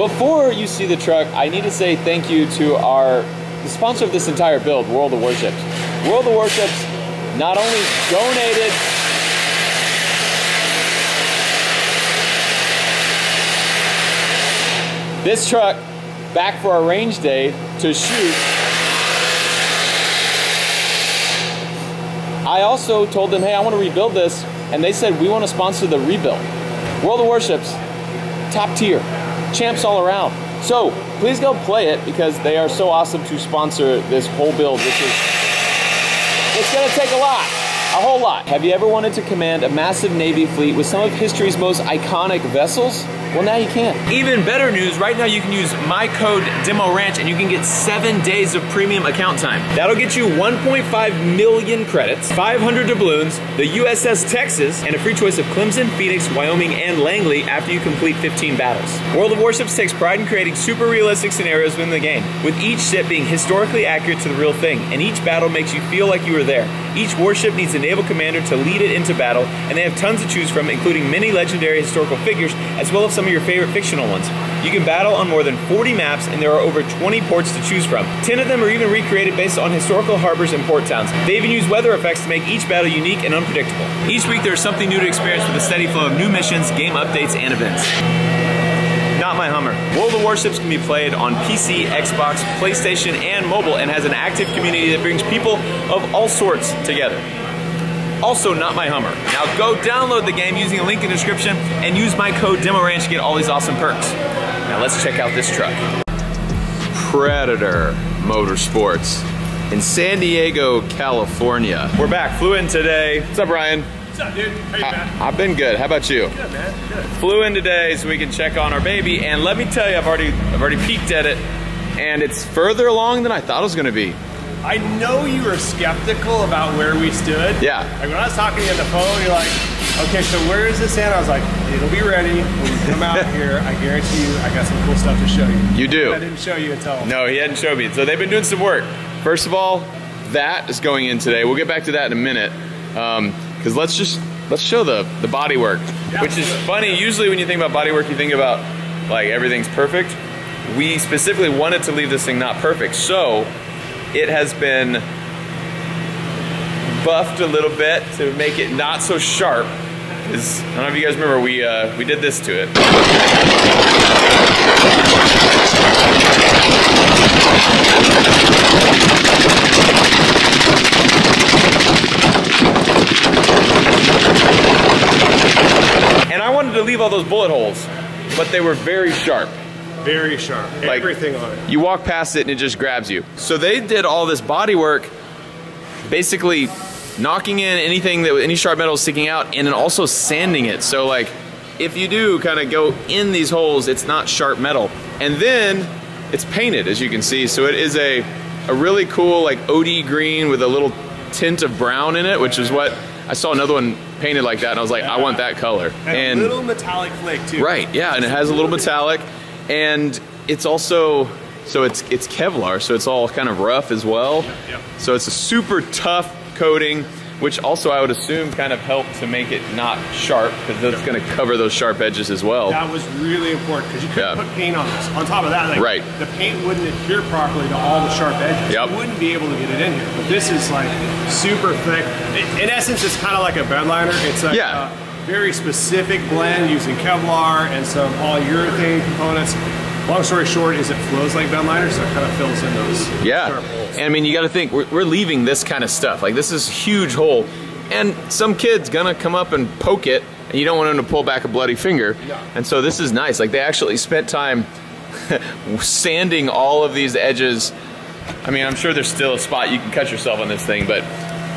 Before you see the truck, I need to say thank you to the sponsor of this entire build, World of Warships. World of Warships not only donated this truck back for our range day to shoot, I also told them, hey, I want to rebuild this, and they said, we want to sponsor the rebuild. World of Warships, top tier, champs all around. So please go play it, because they are so awesome to sponsor this whole build, which is, it's gonna take a lot, a whole lot. Have you ever wanted to command a massive Navy fleet with some of history's most iconic vessels? Well, now you can. Even better news, right now you can use my code DEMORANCH and you can get 7 days of premium account time. That'll get you 1.5 million credits, 500 doubloons, the USS Texas, and a free choice of Clemson, Phoenix, Wyoming, and Langley after you complete 15 battles. World of Warships takes pride in creating super realistic scenarios within the game, with each ship being historically accurate to the real thing, and each battle makes you feel like you were there. Each warship needs a naval commander to lead it into battle, and they have tons to choose from, including many legendary historical figures, as well as some of your favorite fictional ones. You can battle on more than 40 maps, and there are over 20 ports to choose from. 10 of them are even recreated based on historical harbors and port towns. They even use weather effects to make each battle unique and unpredictable. Each week there's something new to experience with a steady flow of new missions, game updates, and events. Not my Hummer. World of Warships can be played on PC, Xbox, PlayStation, and mobile, and has an active community that brings people of all sorts together. Also, not my Hummer. Now go download the game using a link in the description and use my code DEMORANCH to get all these awesome perks. Now let's check out this truck. Predator Motorsports in San Diego, California. We're back, flew in today. What's up, Ryan? What's up, dude? How you, man? I've been good, how about you? Good, man, good. Flew in today so we can check on our baby, and let me tell you, I've already peeked at it, and it's further along than I thought it was gonna be. I know you were skeptical about where we stood. Yeah. Like when I was talking to you on the phone, you're like, okay, so where is this at? I was like, it'll be ready. When we come out here, I guarantee you I got some cool stuff to show you. You do. I didn't show you at all. No, he hadn't showed me. So they've been doing some work. First of all, that is going in today. We'll get back to that in a minute. Because let's show the body work, yeah, which is funny. Usually when you think about body work, you think about like everything's perfect. We specifically wanted to leave this thing not perfect. So it has been buffed a little bit to make it not so sharp. I don't know if you guys remember, we did this to it. And I wanted to leave all those bullet holes, but they were very sharp. Very sharp, like, everything on it. You walk past it and it just grabs you. So they did all this body work, basically knocking in anything that any sharp metal is sticking out, and then also sanding it. So like, if you do kind of go in these holes, it's not sharp metal. And then it's painted, as you can see. So it is a really cool like OD green with a little tint of brown in it, which is what I saw another one painted like that, and I was like, I want that color. And a little metallic flake too. Right, yeah, and it has a little metallic. And it's also, so it's Kevlar, so it's all kind of rough as well. Yep, yep. So it's a super tough coating, which also I would assume kind of helped to make it not sharp, because that's going to cover those sharp edges as well. That was really important, because you couldn't put paint on this. On top of that, like, right, the paint wouldn't adhere properly to all the sharp edges. Yep. You wouldn't be able to get it in here, but this is like super thick. It, in essence, it's kind of like a bedliner. It's like, yeah. Very specific blend using Kevlar and some polyurethane components. Long story short is it flows like bedliner, so it kind of fills in those. Yeah, sharp holes. And I mean, you gotta think, we're leaving this kind of stuff. Like, this is a huge hole, and some kid's gonna come up and poke it, and you don't want him to pull back a bloody finger. No. And so this is nice. Like, they actually spent time sanding all of these edges. I mean, I'm sure there's still a spot you can cut yourself on this thing, but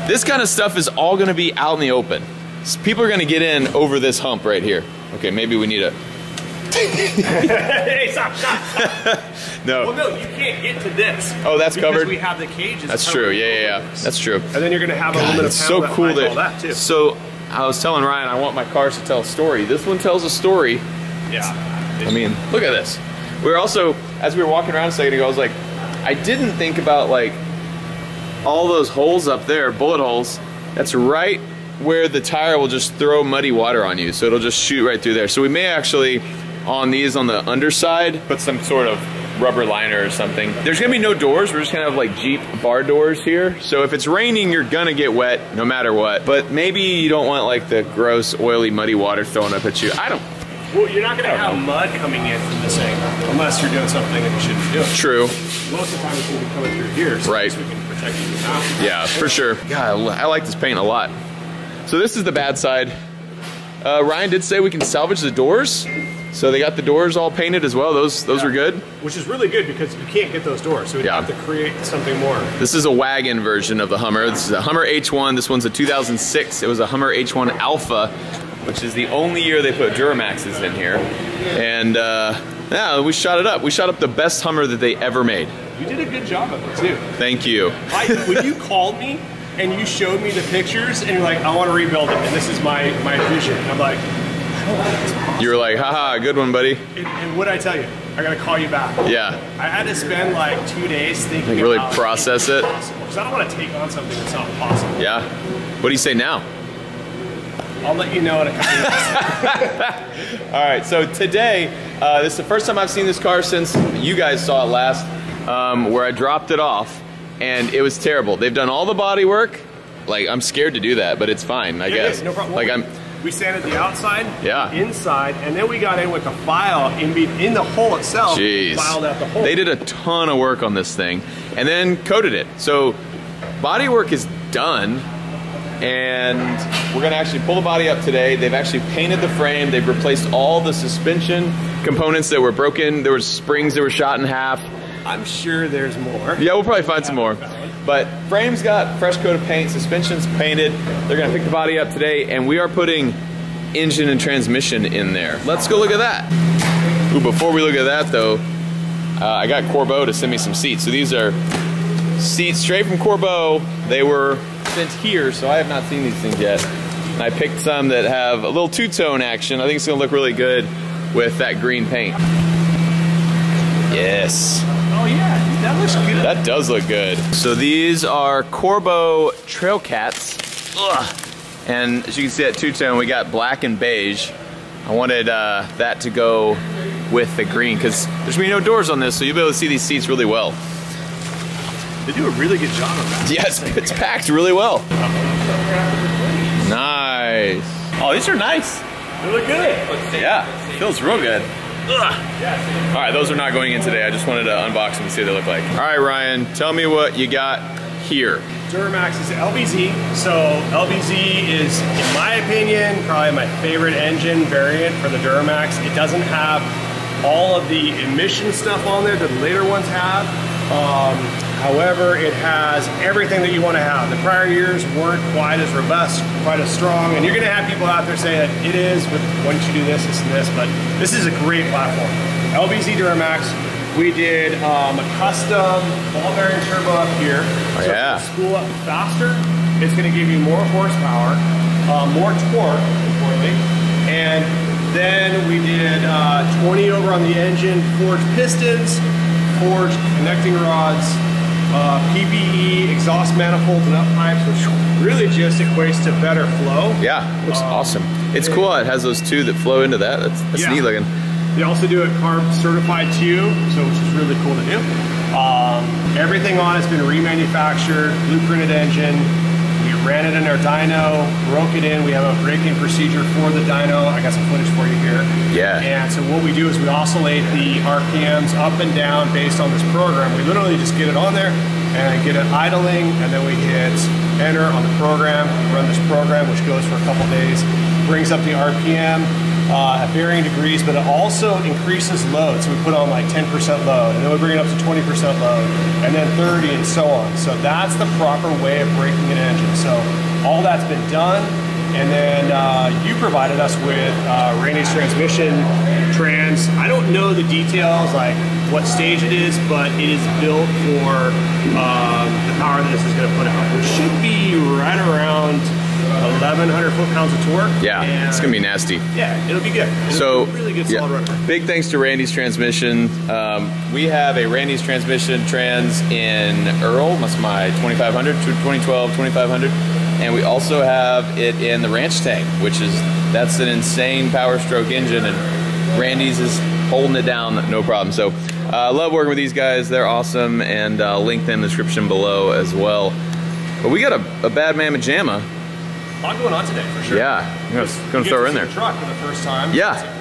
this kind of stuff is all gonna be out in the open. So people are gonna get in over this hump right here. Okay, maybe we need a. Hey, stop, stop, stop. No. Well, no, you can't get to this. Oh, that's covered. We have the cages. That's true. Yeah, yeah, yeah. That's true. And then you're gonna have a little bit of so cool that, all that too. So I was telling Ryan, I want my cars to tell a story. This one tells a story. Yeah. I mean, look at this. We were also, as we were walking around a second ago, I was like, I didn't think about like all those holes up there, bullet holes. That's right where the tire will just throw muddy water on you, so it'll just shoot right through there. So we may actually on these on the underside, put some sort of rubber liner or something. There's gonna be no doors, we're just gonna have like Jeep bar doors here. So if it's raining, you're gonna get wet no matter what. But maybe you don't want like the gross, oily, muddy water thrown up at you. I don't. Well, you're not gonna have mud coming in from this angle unless you're doing something that you shouldn't do. True. Most of the time it's gonna be coming through here. So right. We can protect you from. Yeah, for sure. God, I like this paint a lot. So this is the bad side. Ryan did say we can salvage the doors. So they got the doors all painted as well. Those are good. Which is really good because you can't get those doors. So we have to create something more. This is a wagon version of the Hummer. This is a Hummer H1. This one's a 2006. It was a Hummer H1 Alpha, which is the only year they put Duramaxes in here. And yeah, we shot it up. We shot up the best Hummer that they ever made. You did a good job of it too. Thank you. When you called me and you showed me the pictures and you're like, I want to rebuild it and this is my vision. And I'm like, you were like, haha, good one, buddy. And what'd I tell you? I gotta call you back. Yeah. I had to spend like 2 days thinking about it. Really process it. Because I don't want to take on something that's not possible. Yeah. What do you say now? I'll let you know in a couple of minutes. All right, so today, this is the first time I've seen this car since you guys saw it last, where I dropped it off, and it was terrible. They've done all the body work. Like, I'm scared to do that, but it's fine, I guess. No problem. Like, we sanded the outside, the inside, and then we got in with the file in the hole itself. Jeez. Filed out the hole. They did a ton of work on this thing, and then coated it. So body work is done, and we're gonna actually pull the body up today. They've actually painted the frame. They've replaced all the suspension components that were broken. There were springs that were shot in half. I'm sure there's more. Yeah, we'll probably find some more. But frame's got fresh coat of paint, suspension's painted. They're gonna pick the body up today, and we are putting engine and transmission in there. Let's go look at that. Ooh, before we look at that though, I got Corbeau to send me some seats. So these are seats straight from Corbeau. They were sent here, so I have not seen these things yet. And I picked some that have a little two-tone action. I think it's gonna look really good with that green paint. Yes. Oh yeah, that looks good. That does look good. So these are Corbeau Trail Cats. Ugh. And as you can see at two-tone, we got black and beige. I wanted that to go with the green because there's gonna be no doors on this, so you'll be able to see these seats really well. They do a really good job of that. Yes, it's packed really well. Nice. Oh, these are nice. They look good. Yeah, feels real good. Ugh. All right, those are not going in today. I just wanted to unbox them and see what they look like. All right, Ryan, tell me what you got here. Duramax is LBZ. So LBZ is, in my opinion, probably my favorite engine variant for the Duramax. It doesn't have all of the emission stuff on there that the later ones have. However, it has everything that you want to have. The prior years weren't quite as robust, quite as strong, and you're going to have people out there say that it is, but once you do this, this, and this, but this is a great platform. LBZ Duramax, we did a custom ball bearing turbo up here. So if you spool up faster, it's going to give you more horsepower, more torque, importantly, and then we did 20 over on the engine, forged pistons, forged connecting rods, PPE, exhaust manifolds, and up pipes, which really just equates to better flow. Yeah, looks awesome. It's cool how it has those two that flow into that. That's neat looking. They also do a CARB certified too, so which is really cool to do. Everything on it's been remanufactured, blueprinted engine. We ran it in our dyno, broke it in. We have a break-in procedure for the dyno. I got some footage for you here. Yeah. And so what we do is we oscillate the RPMs up and down based on this program. We literally just get it on there and get it idling, and then we hit enter on the program, run this program, which goes for a couple days, brings up the RPM at varying degrees, but it also increases load. So we put on like 10% load, and then we bring it up to 20% load, and then 30, and so on. So that's the proper way of braking an engine. So all that's been done, and then you provided us with Randy's Transmission, I don't know the details, like what stage it is, but it is built for the power that this is going to put out, which should be right around 1,100 foot-pounds of torque. Yeah, and it's going to be nasty. Yeah, it'll be good. It'll be a really good solid runner. Big thanks to Randy's Transmission. We have a Randy's Transmission Trans in Earl. That's my 2500, 2012, 2500. And we also have it in the ranch tank, which is, that's an insane power stroke engine. And Randy's is holding it down, no problem. So I love working with these guys. They're awesome, and I'll link them in the description below as well. But we got a bad mamma jamma. A lot going on today, for sure. Yeah, I'm gonna throw her in there. Truck for the first time. Yeah.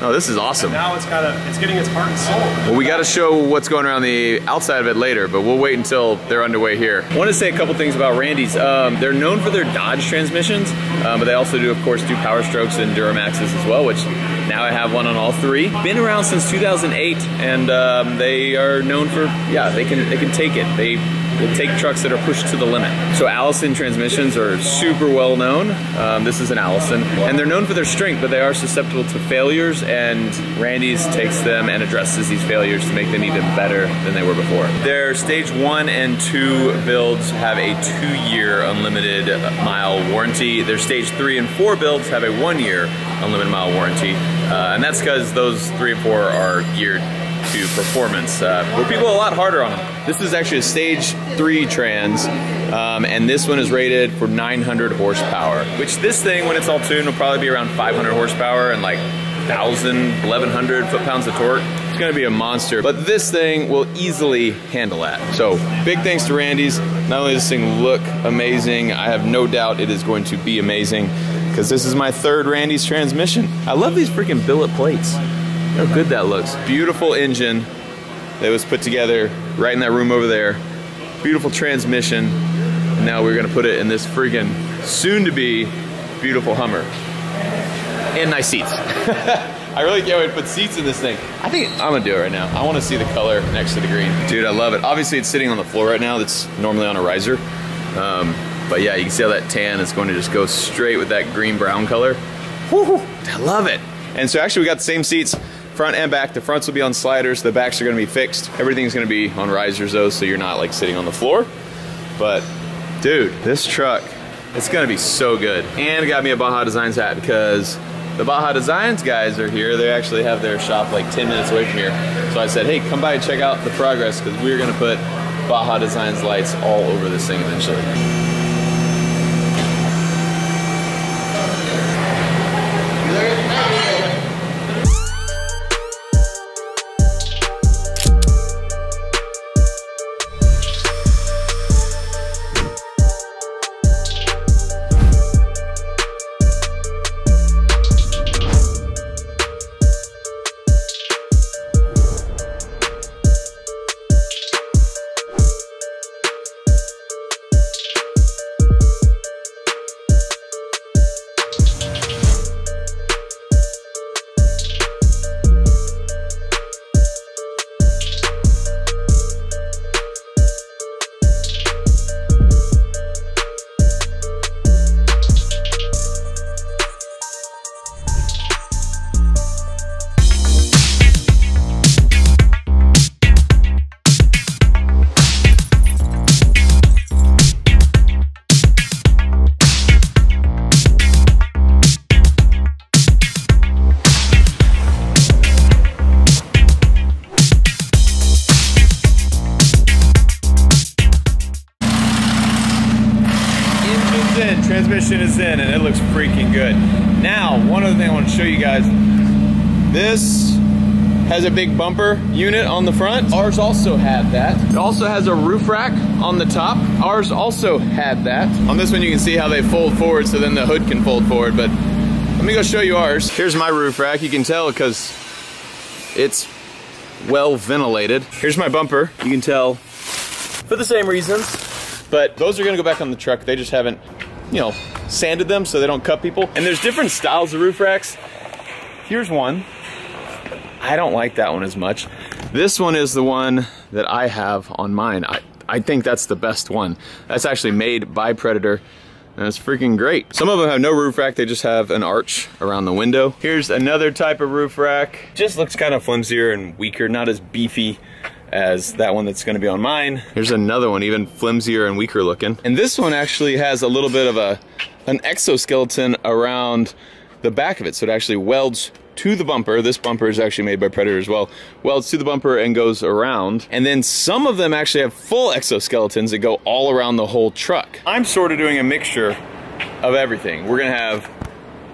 No, this is awesome. And now it's kind of, it's getting its heart and soul. Well, we got to show what's going around the outside of it later, but we'll wait until they're underway here. I want to say a couple things about Randy's. They're known for their Dodge transmissions, but they also do, of course, do Power Strokes and Duramaxes as well, which now I have one on all three. Been around since 2008, and they are known for, yeah, they can take it. They take trucks that are pushed to the limit. So Allison transmissions are super well known. This is an Allison. And they're known for their strength, but they are susceptible to failures, and Randy's takes them and addresses these failures to make them even better than they were before. Their stage 1 and 2 builds have a 2-year unlimited mile warranty. Their stage 3 and 4 builds have a 1-year unlimited mile warranty. And that's because those 3 and 4 are geared to performance. We're people a lot harder on them. This is actually a stage 3 trans, and this one is rated for 900 horsepower, which this thing, when it's all tuned, will probably be around 500 horsepower and like 1,000, 1,100 foot-pounds of torque. It's gonna be a monster, but this thing will easily handle that. So big thanks to Randy's. Not only does this thing look amazing, I have no doubt it is going to be amazing, because this is my 3rd Randy's transmission. I love these freaking billet plates. How good that looks. Beautiful engine that was put together right in that room over there. Beautiful transmission. And now we're gonna put it in this friggin' soon-to-be beautiful Hummer. And nice seats. I really can't wait to put seats in this thing. I think I'm gonna do it right now. I wanna see the color next to the green. Dude, I love it. Obviously it's sitting on the floor right now. That's normally on a riser. But yeah, you can see how that tan is going to just go straight with that green-brown color. Woo-hoo, I love it. And so actually we got the same seats, front and back. The fronts will be on sliders, the backs are gonna be fixed. Everything's gonna be on risers though, so you're not like sitting on the floor. But dude, this truck, it's gonna be so good. And it got me a Baja Designs hat because the Baja Designs guys are here. They actually have their shop like 10 minutes away from here. So I said, hey, come by and check out the progress, because we're gonna put Baja Designs lights all over this thing eventually. Transmission is in, and it looks freaking good. Now, one other thing I want to show you guys. This has a big bumper unit on the front. Ours also had that. It also has a roof rack on the top. Ours also had that. On this one, you can see how they fold forward, so then the hood can fold forward, but let me go show you ours. Here's my roof rack. You can tell because it's well ventilated. Here's my bumper. You can tell for the same reasons, but those are gonna go back on the truck. They just haven't, you know, sanded them so they don't cut people. And there's different styles of roof racks. Here's one. I don't like that one as much. This one is the one that I have on mine. I think that's the best one. That's actually made by Predator, and it's freaking great. Some of them have no roof rack, they just have an arch around the window. Here's another type of roof rack. Just looks kind of flimsier and weaker, not as beefy as that one that's gonna be on mine. Here's another one, even flimsier and weaker looking. And this one actually has a little bit of an exoskeleton around the back of it, so it actually welds to the bumper. This bumper is actually made by Predator as well. Welds to the bumper and goes around. And then some of them actually have full exoskeletons that go all around the whole truck. I'm sort of doing a mixture of everything. We're gonna have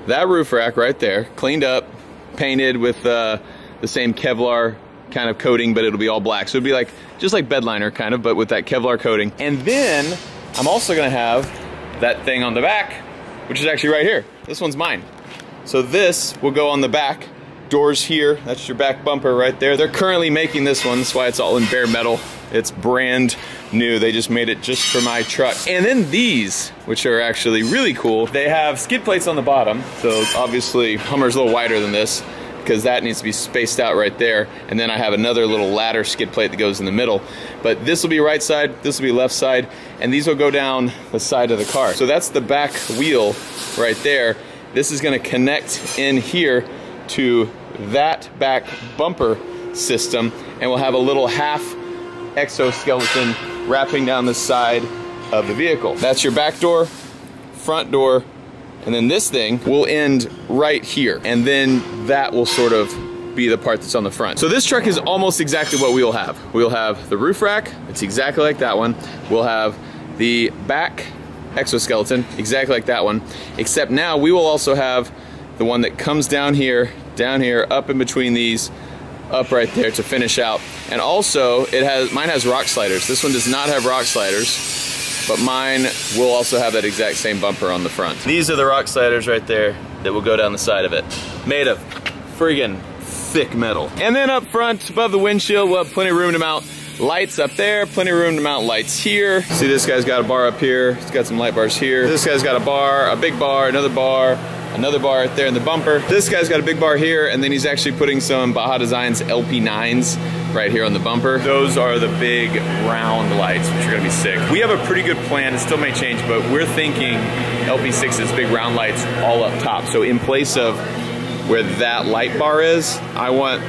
that roof rack right there, cleaned up, painted with the same Kevlar kind of coating, but it'll be all black. So it'd be like, just like bedliner kind of, but with that Kevlar coating. And then I'm also gonna have that thing on the back, which is actually right here. This one's mine. So this will go on the back. Doors here, that's your back bumper right there. They're currently making this one, that's why it's all in bare metal. It's brand new, they just made it just for my truck. And then these, which are actually really cool, they have skid plates on the bottom. So obviously Hummer's a little wider than this, because that needs to be spaced out right there. And then I have another little ladder skid plate that goes in the middle. But this will be right side, this will be left side, and these will go down the side of the car. So that's the back wheel right there. This is gonna connect in here to that back bumper system, and we'll have a little half exoskeleton wrapping down the side of the vehicle. That's your back door, front door, and then this thing will end right here, and then that will sort of be the part that's on the front. So this truck is almost exactly what we will have. We'll have the roof rack, it's exactly like that one. We'll have the back exoskeleton, exactly like that one, except now we will also have the one that comes down here, up in between these, up right there to finish out. And also, it has, mine has rock sliders. This one does not have rock sliders, but mine will also have that exact same bumper on the front. These are the rock sliders right there that will go down the side of it. Made of friggin' thick metal. And then up front, above the windshield, we'll have plenty of room to mount lights up there, plenty of room to mount lights here. See, this guy's got a bar up here. It's got some light bars here. This guy's got a bar, a big bar. Another bar right there in the bumper. This guy's got a big bar here, and then he's actually putting some Baja Designs LP9s right here on the bumper. Those are the big round lights, which are gonna be sick. We have a pretty good plan, it still may change, but we're thinking LP6's big round lights all up top. So in place of where that light bar is, I want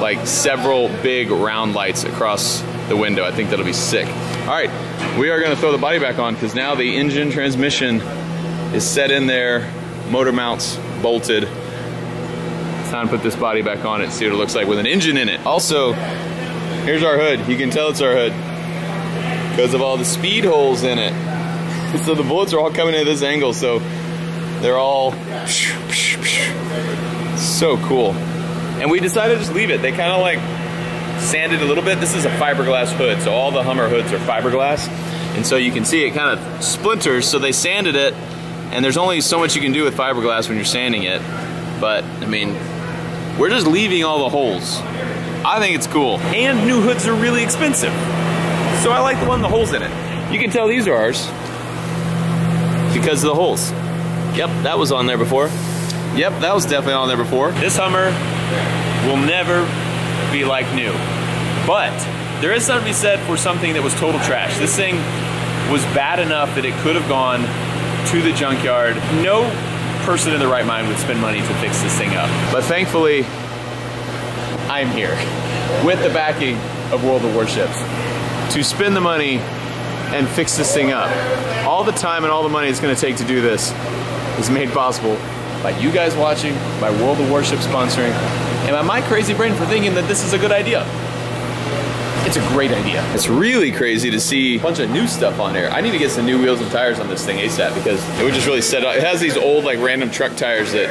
like several big round lights across the window. I think that'll be sick. All right, we are gonna throw the body back on, because now the engine transmission is set in there. Motor mounts bolted. It's time to put this body back on it and see what it looks like with an engine in it. Also, here's our hood. You can tell it's our hood because of all the speed holes in it. So the bullets are all coming at this angle, so they're all so cool. And we decided to just leave it. They kind of like sanded a little bit. This is a fiberglass hood, so all the Hummer hoods are fiberglass. And so you can see it kind of splinters, so they sanded it. And there's only so much you can do with fiberglass when you're sanding it. But, I mean, we're just leaving all the holes. I think it's cool. And new hoods are really expensive. So I like the one with the holes in it. You can tell these are ours because of the holes. Yep, that was on there before. Yep, that was definitely on there before. This Hummer will never be like new. But there is something to be said for something that was total trash. This thing was bad enough that it could have gone to the junkyard. No person in their right mind would spend money to fix this thing up. But thankfully, I'm here with the backing of World of Warships to spend the money and fix this thing up. All the time and all the money it's gonna take to do this is made possible by you guys watching, by World of Warships sponsoring, and by my crazy brain for thinking that this is a good idea. It's a great idea. It's really crazy to see a bunch of new stuff on here. I need to get some new wheels and tires on this thing ASAP because it would just really set up. It has these old like random truck tires that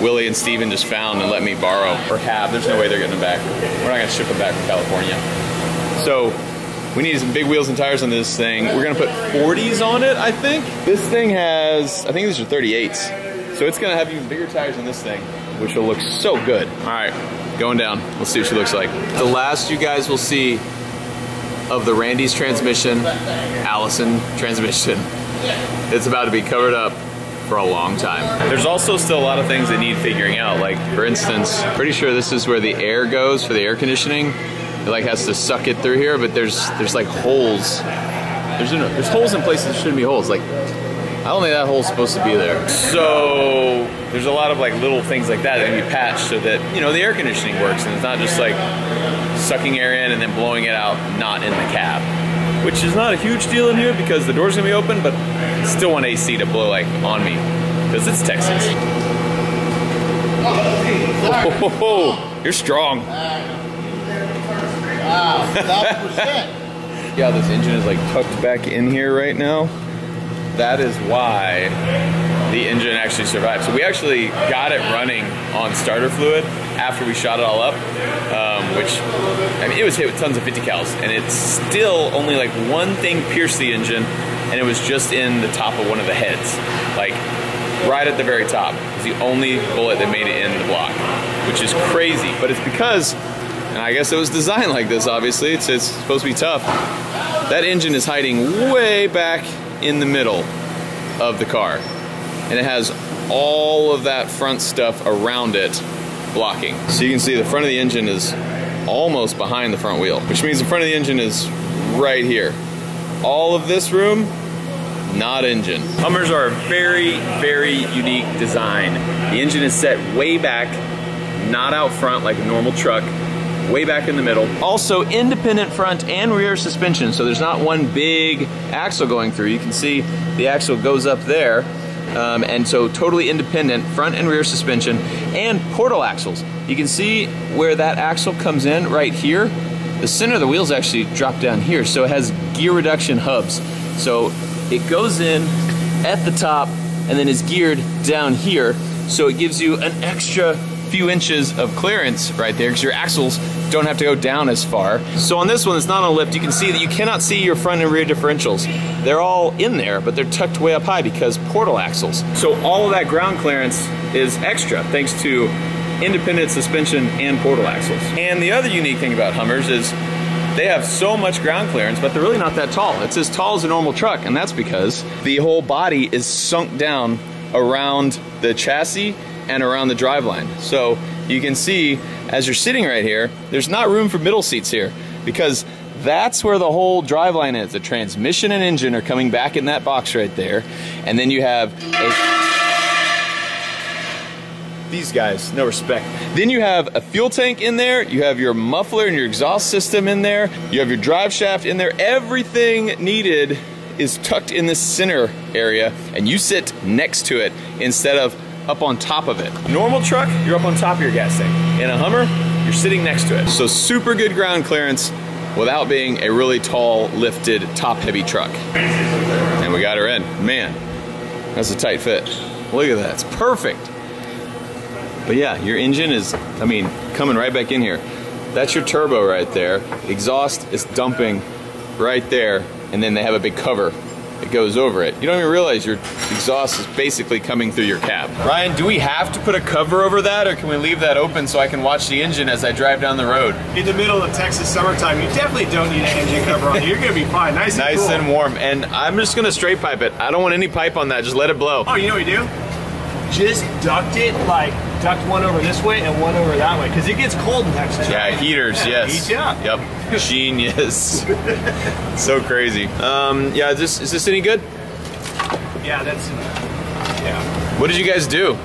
Willie and Steven just found and let me borrow or have. There's no way they're getting them back. We're not gonna ship them back from California. So we need some big wheels and tires on this thing. We're gonna put 40s on it, I think. This thing has, I think these are 38s. So it's gonna have even bigger tires than this thing, which will look so good. All right. Going down, let's see what she looks like. The last you guys will see of the Randy's transmission, Allison transmission, it's about to be covered up for a long time. There's also still a lot of things that need figuring out, like for instance, pretty sure this is where the air goes for the air conditioning. It like has to suck it through here, but there's like holes. There's holes in places that shouldn't be holes. Like, I don't think that hole's supposed to be there. So there's a lot of like little things like that that can be patched so that, you know, the air conditioning works and it's not just like sucking air in and then blowing it out not in the cab. Which is not a huge deal in here because the door's gonna be open, but I still want AC to blow like on me because it's Texas. Oh, you're strong. Wow, 1,000%. Yeah, this engine is like tucked back in here right now. That is why the engine actually survived. So we actually got it running on starter fluid after we shot it all up, which, I mean, it was hit with tons of 50 cals, and it's still only like one thing pierced the engine, and it was just in the top of one of the heads. Like, right at the very top. It's the only bullet that made it in the block, which is crazy. But it's because, and I guess it was designed like this, obviously, it's supposed to be tough. That engine is hiding way back in the middle of the car, and it has all of that front stuff around it blocking. So you can see the front of the engine is almost behind the front wheel, which means the front of the engine is right here. All of this room, not engine. Hummers are a very, very unique design. The engine is set way back, not out front like a normal truck, way back in the middle. Also independent front and rear suspension, so there's not one big axle going through. You can see the axle goes up there, and so totally independent front and rear suspension, and portal axles. You can see where that axle comes in right here. The center of the wheels actually drop down here, so it has gear reduction hubs. So it goes in at the top and then is geared down here, so it gives you an extra few inches of clearance right there because your axles don't have to go down as far. So on this one, it's not on a lift. You can see that you cannot see your front and rear differentials. They're all in there, but they're tucked way up high because portal axles. So all of that ground clearance is extra thanks to independent suspension and portal axles. And the other unique thing about Hummers is they have so much ground clearance, but they're really not that tall. It's as tall as a normal truck, and that's because the whole body is sunk down around the chassis and around the driveline. So you can see, as you're sitting right here, there's not room for middle seats here because that's where the whole driveline is. The transmission and engine are coming back in that box right there. And then you have these guys, no respect. Then you have a fuel tank in there, you have your muffler and your exhaust system in there, you have your drive shaft in there. Everything needed is tucked in this center area, and you sit next to it instead of up on top of it. Normal truck, you're up on top of your gas tank. In a Hummer, you're sitting next to it. So super good ground clearance without being a really tall, lifted, top-heavy truck. And we got her in. Man, that's a tight fit. Look at that, it's perfect. But yeah, your engine is, I mean, coming right back in here. That's your turbo right there. Exhaust is dumping right there, and then they have a big cover that goes over it. You don't even realize your exhaust is basically coming through your cab. Ryan, do we have to put a cover over that, or can we leave that open so I can watch the engine as I drive down the road? In the middle of Texas summertime, you definitely don't need an engine cover on it. You're gonna be fine, nice and cool. Nice and warm, and I'm just gonna straight pipe it. I don't want any pipe on that, just let it blow. Oh, you know what you do? Just duct it, like, duct one over this way and one over that way, because it gets cold in Texas. Yeah, right? Heaters, yeah, yes. Yep, genius. So crazy. Yeah, is this any good? Yeah, that's, yeah. What did you guys do?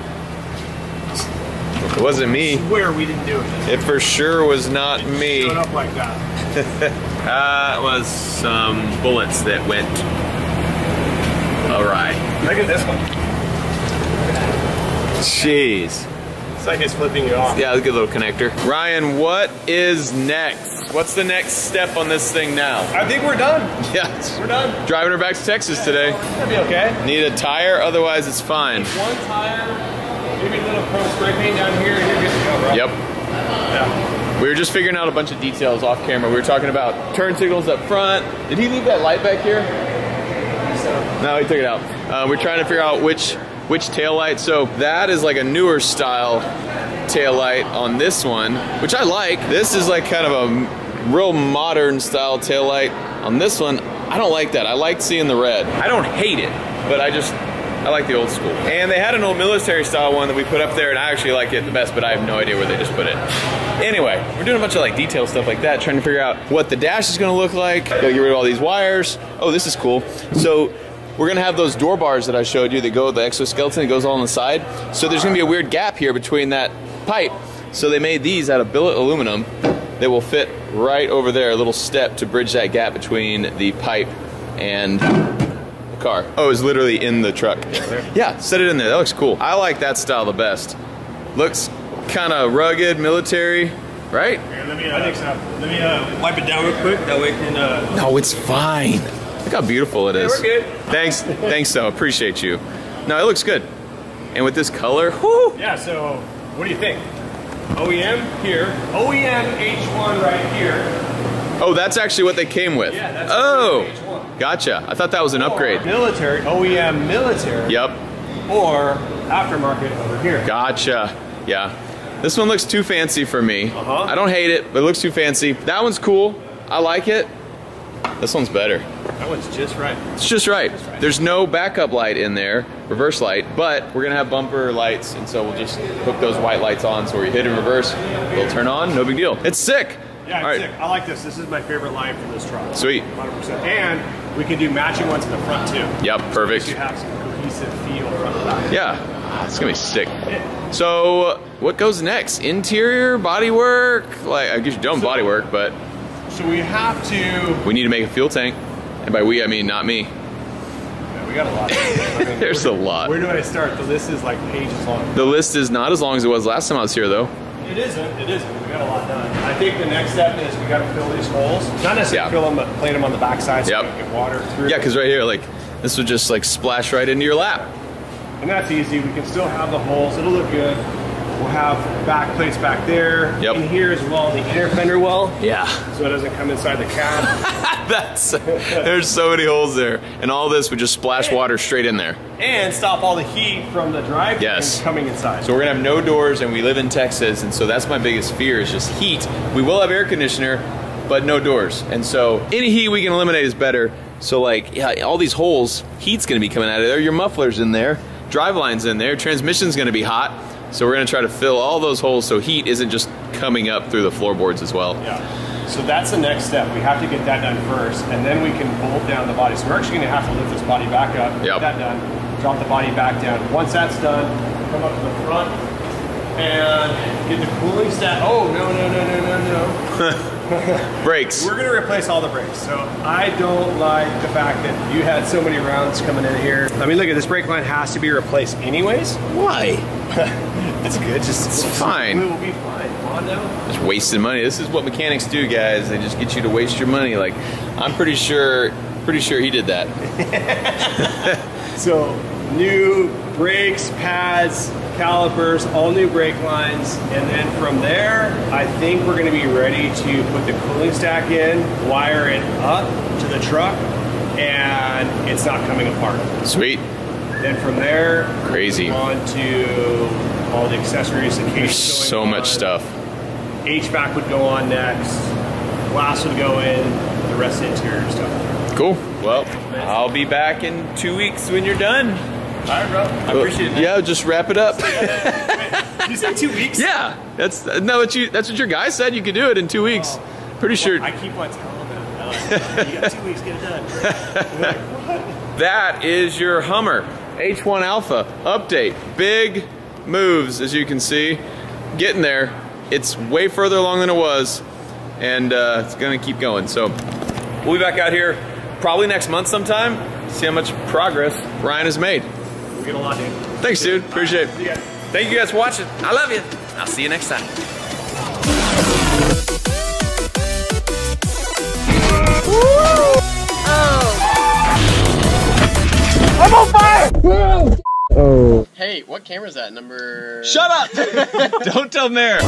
It wasn't me. I swear we didn't do it. It for sure was not me. It showed up like that. It was some bullets that went awry. Look at this one. Jeez. It's like it's flipping you off. Yeah, a good little connector. Ryan, what is next? What's the next step on this thing now? I think we're done. Yes. We're done. Driving her back to Texas today. That'd be okay. Need a tire, otherwise it's fine. One tire, maybe a little pro spray paint down here, and you're good to go, bro. Yep. Yeah. We were just figuring out a bunch of details off camera. We were talking about turn signals up front. Did he leave that light back here? No, he took it out. We're trying to figure out which tail light. So that is like a newer style tail light on this one, which I like. This is like kind of a real modern style tail light on this one. I don't like that. I like seeing the red. I don't hate it, but I like the old school. And they had an old military style one that we put up there, and I actually like it the best, but I have no idea where they just put it. Anyway, we're doing a bunch of like detail stuff like that, trying to figure out what the dash is gonna look like. Gotta get rid of all these wires. Oh, this is cool. So we're gonna have those door bars that I showed you that go with the exoskeleton, it goes all on the side. So there's gonna be a weird gap here between that pipe. So they made these out of billet aluminum that will fit right over there, a little step to bridge that gap between the pipe and the car. Oh, it's literally in the truck. Yeah, set it in there, that looks cool. I like that style the best. Looks kinda rugged, military. Right? Here, let me wipe it down real quick, that way it can... No, it's fine. Look how beautiful it is. Yeah, we're good. Thanks, though. Appreciate you. No, it looks good. And with this color, whoo! Yeah, so what do you think? OEM here, OEM H1 right here. Oh, that's actually what they came with. Yeah, that's OEM H1. Gotcha. I thought that was an upgrade. Military, OEM military. Yep. Or aftermarket over here. Gotcha. Yeah. This one looks too fancy for me. Uh-huh. I don't hate it, but it looks too fancy. That one's cool. I like it. This one's better. That one's just right. It's just right. Just right. There's no backup light in there, reverse light, but we're gonna have bumper lights, and so we'll just hook those white lights on, so where you hit in reverse, it'll turn on, no big deal. It's sick. Yeah, it's sick. I like this. This is my favorite line for this truck. Sweet. 100%. And we can do matching ones in the front too. Yep, perfect. So you have some cohesive feel front and back. Yeah, it's gonna be sick. So what goes next? Interior, body work? Like, I guess you don't body work, but. So we have to. We need to make a fuel tank. And by we, I mean not me. Yeah, we got a lot. I mean, there's a lot. Where do I start? The list is like pages long. The list is not as long as it was last time I was here, though. It isn't. It isn't. We got a lot done. I think the next step is we got to fill these holes. Not necessarily fill them, but plane them on the backside so you can get water through. Yeah, because right here, like, this would just like splash right into your lap. And that's easy. We can still have the holes. It'll look good. We'll have back plates back there. Yep. In here as well, the inner fender well. Yeah. So it doesn't come inside the cab. That's, there's so many holes there. And all this would just splash water straight in there. And stop all the heat from the drive coming inside. So we're gonna have no doors, and we live in Texas, and so that's my biggest fear is just heat. We will have air conditioner, but no doors. And so any heat we can eliminate is better. So like, yeah, all these holes, heat's gonna be coming out of there. Your muffler's in there, drive line's in there, transmission's gonna be hot. So we're gonna try to fill all those holes so heat isn't just coming up through the floorboards as well. Yeah, so that's the next step. We have to get that done first, and then we can bolt down the body. So we're actually gonna have to lift this body back up, get that done, drop the body back down. Once that's done, come up to the front and get the cooling stat. Oh, no, no, no, no, no, no. Brakes. We're going to replace all the brakes. So I don't like the fact that you had so many rounds coming in here. I mean, look at this brake line has to be replaced anyways. Why? It's good. Just it's fine. We will be fine. Mondo. Just wasting money. This is what mechanics do, guys. They just get you to waste your money. Like, I'm pretty sure he did that. So new brakes, pads, calipers, all new brake lines, and then from there, I think we're going to be ready to put the cooling stack in, wire it up to the truck, and it's not coming apart. Sweet. Then from there, crazy, on to all the accessories. The case there's so much stuff. HVAC would go on next. Glass would go in. The rest of the interior stuff. Cool. Well, I'll be back in 2 weeks when you're done. All right, bro. I appreciate it. Yeah, just wrap it up. Did you say 2 weeks? Yeah, that's that's what your guy said. You could do it in 2 weeks. Pretty sure. I keep on telling them, you got 2 weeks, get it done. Like, what? That is your Hummer H1 Alpha update. Big moves, as you can see. Getting there. It's way further along than it was, and it's gonna keep going. So we'll be back out here probably next month sometime. See how much progress Ryan has made. Get a lot, dude. Thanks, dude. Appreciate it. Right. Thank you guys for watching. I love you. I'll see you next time. Woo! Oh. I'm on fire! Whoa. Oh. Hey, what camera is that? Number... Shut up! Don't tell Mare.